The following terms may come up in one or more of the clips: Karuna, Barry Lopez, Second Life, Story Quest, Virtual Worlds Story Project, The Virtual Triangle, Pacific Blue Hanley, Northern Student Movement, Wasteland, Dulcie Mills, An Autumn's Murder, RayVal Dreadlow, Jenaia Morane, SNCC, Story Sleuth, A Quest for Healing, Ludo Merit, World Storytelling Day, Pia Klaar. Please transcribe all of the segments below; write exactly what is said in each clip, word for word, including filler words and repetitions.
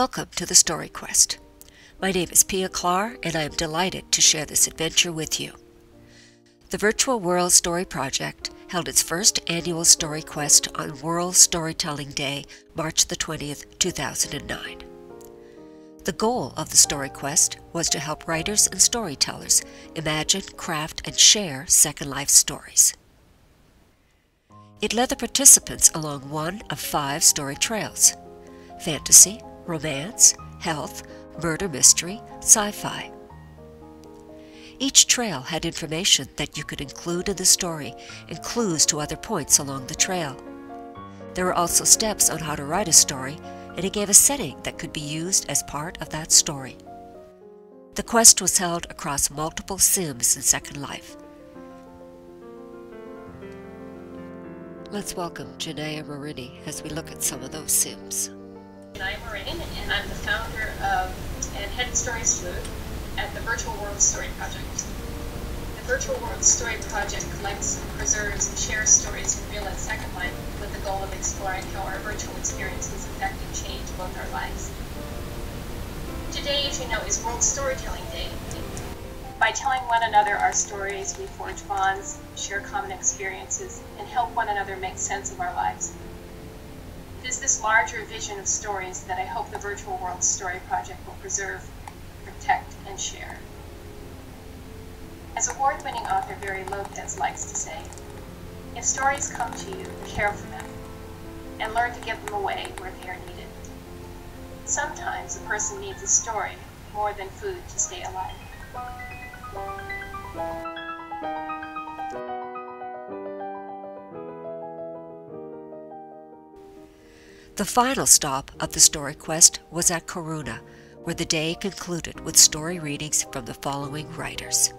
Welcome to the Story Quest. My name is Pia Klaar, and I am delighted to share this adventure with you. The Virtual Worlds Story Project held its first annual Story Quest on World Storytelling Day, March the twentieth, two thousand nine. The goal of the Story Quest was to help writers and storytellers imagine, craft, and share Second Life stories. It led the participants along one of five story trails: fantasy, romance, health, murder mystery, sci-fi. Each trail had information that you could include in the story and clues to other points along the trail. There were also steps on how to write a story, and it gave a setting that could be used as part of that story. The quest was held across multiple sims in Second Life. Let's welcome Jenaia Morane as we look at some of those sims. Jenaia Morane, and I'm the founder of and head of Story Sleuth at the Virtual Worlds Story Project. The Virtual Worlds Story Project collects, preserves, and shares stories from real and Second Life with the goal of exploring how our virtual experiences affect and change both our lives. Today, as you know, is World Storytelling Day. By telling one another our stories, we forge bonds, share common experiences, and help one another make sense of our lives. It is this larger vision of stories that I hope the Virtual Worlds Story Project will preserve, protect, and share. As award-winning author Barry Lopez likes to say, if stories come to you, care for them, and learn to give them away where they are needed. Sometimes a person needs a story more than food to stay alive. The final stop of the Story Quest was at Karuna, where the day concluded with story readings from the following writers.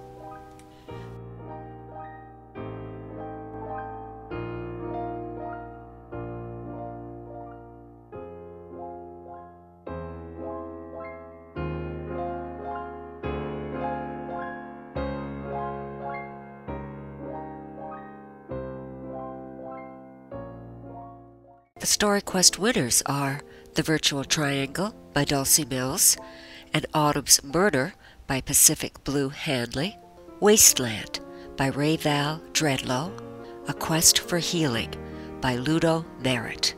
The Story Quest winners are The Virtual Triangle by Dulcie Mills, An Autumn's Murder by Pacific Blue Hanley, Wasteland by RayVal Dreadlow, A Quest for Healing by Ludo Merit.